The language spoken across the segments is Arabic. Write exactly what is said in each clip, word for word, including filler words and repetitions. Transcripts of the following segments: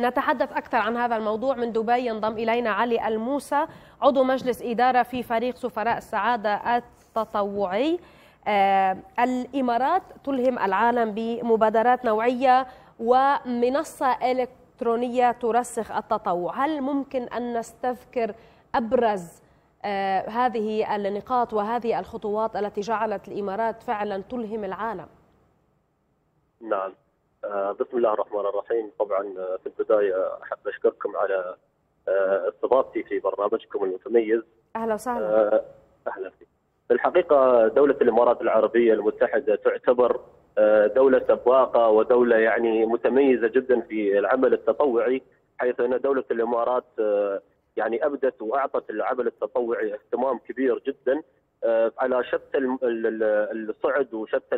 نتحدث أكثر عن هذا الموضوع من دبي ينضم إلينا علي الموسى عضو مجلس إدارة في فريق سفراء السعادة التطوعي. آه الإمارات تلهم العالم بمبادرات نوعية ومنصة إلكترونية ترسخ التطوع، هل ممكن أن نستذكر أبرز آه هذه النقاط وهذه الخطوات التي جعلت الإمارات فعلا تلهم العالم؟ نعم، بسم الله الرحمن الرحيم. طبعا في البدايه احب اشكركم على استضافتي في برنامجكم المتميز. اهلا وسهلا. اهلا فيك. في الحقيقه دوله الامارات العربيه المتحده تعتبر دوله سباقه ودوله يعني متميزه جدا في العمل التطوعي، حيث ان دوله الامارات يعني ابدت واعطت العمل التطوعي اهتمام كبير جدا على شتى الصعد وشتى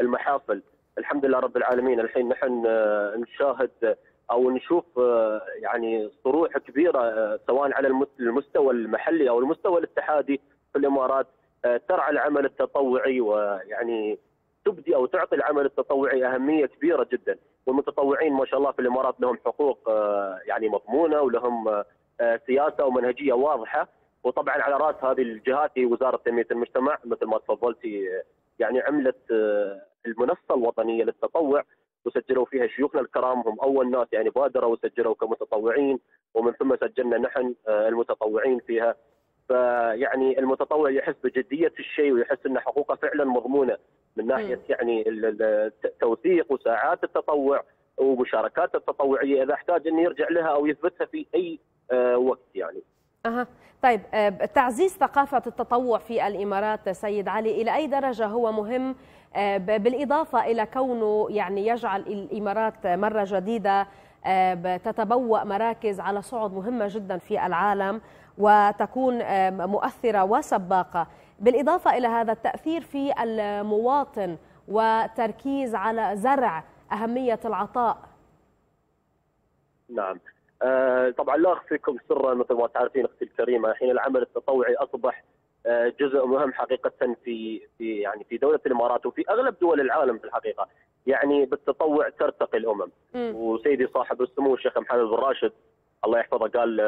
المحافل. الحمد لله رب العالمين، الحين نحن نشاهد او نشوف يعني صروح كبيره سواء على المستوى المحلي او المستوى الاتحادي في الامارات ترعى العمل التطوعي، ويعني تبدي او تعطي العمل التطوعي اهميه كبيره جدا، والمتطوعين ما شاء الله في الامارات لهم حقوق يعني مضمونه ولهم سياسه ومنهجيه واضحه، وطبعا على راس هذه الجهات هي وزاره تنميه المجتمع مثل ما تفضلتي، يعني عملت المنصة الوطنية للتطوع وسجلوا فيها شيوخنا الكرام، هم أول ناس يعني بادروا وسجلوا كمتطوعين، ومن ثم سجلنا نحن المتطوعين فيها. فيعني المتطوع يحس بجدية الشيء ويحس أن حقوقه فعلا مضمونة من ناحية يعني التوثيق وساعات التطوع ومشاركات التطوعية إذا احتاج أن يرجع لها أو يثبتها في أي وقت يعني. أها. طيب، تعزيز ثقافة التطوع في الإمارات سيد علي إلى أي درجة هو مهم، بالإضافة إلى كونه يعني يجعل الإمارات مرة جديدة تتبوأ مراكز على صعد مهمة جدا في العالم وتكون مؤثرة وسباقة، بالإضافة إلى هذا التأثير في المواطن وتركيز على زرع أهمية العطاء؟ نعم طبعا لا أخفيكم سرا، مثل ما تعرفين أختي الكريمة حين العمل التطوعي أصبح جزء مهم حقيقة في في يعني في دولة الإمارات وفي أغلب دول العالم في الحقيقة، يعني بالتطوع ترتقي الأمم. م. وسيدي صاحب السمو الشيخ محمد بن راشد الله يحفظه قال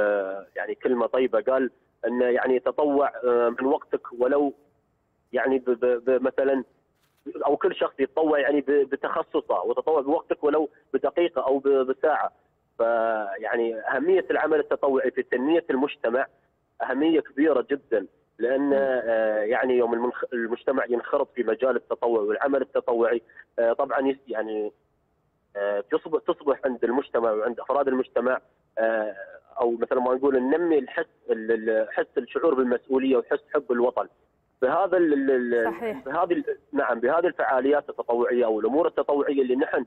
يعني كلمة طيبة، قال أن يعني تطوع من وقتك ولو يعني ب ب ب مثلا أو كل شخص يتطوع يعني بتخصصه، وتطوع بوقتك ولو بدقيقة أو بساعة. فيعني أهمية العمل التطوعي في تنمية المجتمع أهمية كبيرة جدا، لأن يعني يوم المجتمع ينخرط في مجال التطوع والعمل التطوعي طبعا يعني تصبح تصبح عند المجتمع وعند أفراد المجتمع أو مثل ما نقول ننمي الحس الحس الشعور بالمسؤولية وحس حب الوطن. بهذا بهذه نعم بهذه الفعاليات التطوعية أو الأمور التطوعية اللي نحن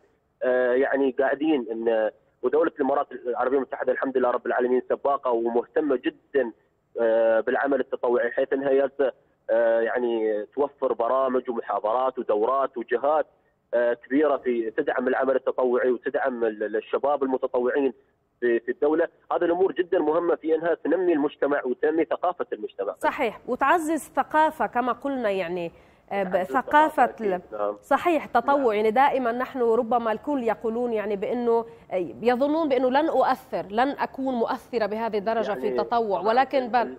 يعني قاعدين إن ودولة الإمارات العربية المتحدة الحمد لله رب العالمين سباقة ومهتمة جدا بالعمل التطوعي، حيث انها يلت يعني توفر برامج ومحاضرات ودورات وجهات كبيره في تدعم العمل التطوعي وتدعم الشباب المتطوعين في الدوله. هذه الامور جدا مهمه في انها تنمي المجتمع وتنمي ثقافه المجتمع. صحيح، وتعزز الثقافه كما قلنا يعني ثقافة ال... صحيح تطوع. يعني دائما نحن ربما الكل يقولون يعني بأنه يظنون بأنه لن أؤثر، لن أكون مؤثرة بهذه الدرجة يعني في التطوع، ولكن بل...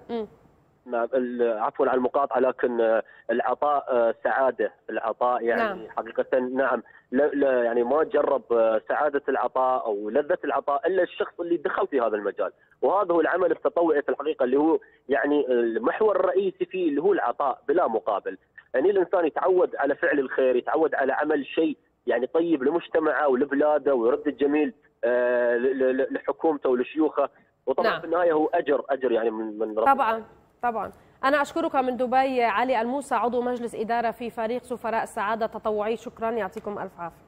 عفوا على المقاطعة، لكن العطاء سعادة، العطاء يعني نعم. حقيقة نعم لا, لا يعني ما جرب سعادة العطاء أو لذة العطاء إلا الشخص اللي دخل في هذا المجال، وهذا هو العمل التطوعي في الحقيقة اللي هو يعني المحور الرئيسي فيه اللي هو العطاء بلا مقابل. يعني الإنسان يتعود على فعل الخير، يتعود على عمل شيء يعني طيب لمجتمعه ولبلاده ويرد الجميل لحكومته ولشيوخه، وطبعا نعم. في النهاية هو أجر أجر يعني من ربنا. طبعا طبعا. أنا أشكرك من دبي علي الموسى عضو مجلس إدارة في فريق سفراء السعادة التطوعي، شكرا، يعطيكم ألف عافية.